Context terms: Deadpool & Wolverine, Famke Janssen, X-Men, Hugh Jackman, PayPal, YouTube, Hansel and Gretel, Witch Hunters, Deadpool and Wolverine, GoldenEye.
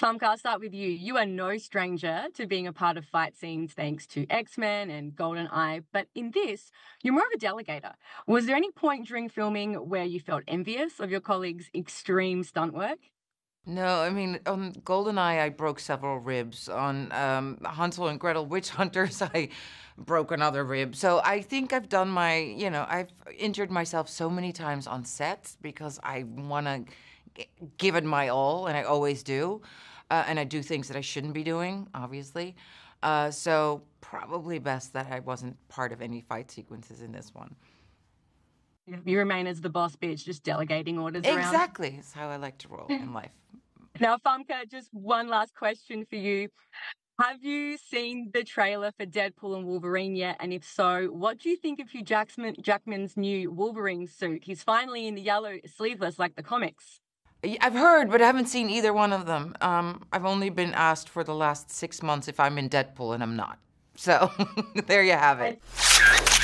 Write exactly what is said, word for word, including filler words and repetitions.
Famke, I'll start with you. You are no stranger to being a part of fight scenes thanks to X-Men and GoldenEye, but in this, you're more of a delegator. Was there any point during filming where you felt envious of your colleagues' extreme stunt work? No, I mean, on GoldenEye, I broke several ribs. On um, Hansel and Gretel, Witch Hunters, I broke another rib. So I think I've done my, you know, I've injured myself so many times on sets because I want to give it my all, and I always do. Uh, and I do things that I shouldn't be doing, obviously. Uh, so probably best that I wasn't part of any fight sequences in this one. You remain as the boss bitch, just delegating orders exactly. around. Exactly. That's how I like to roll in life. Now, Famke, just one last question for you. Have you seen the trailer for Deadpool and Wolverine yet? And if so, what do you think of Hugh Jackman, Jackman's new Wolverine suit? He's finally in the yellow sleeveless like the comics. I've heard, but I haven't seen either one of them. Um, I've only been asked for the last six months if I'm in Deadpool, and I'm not. So there you have it.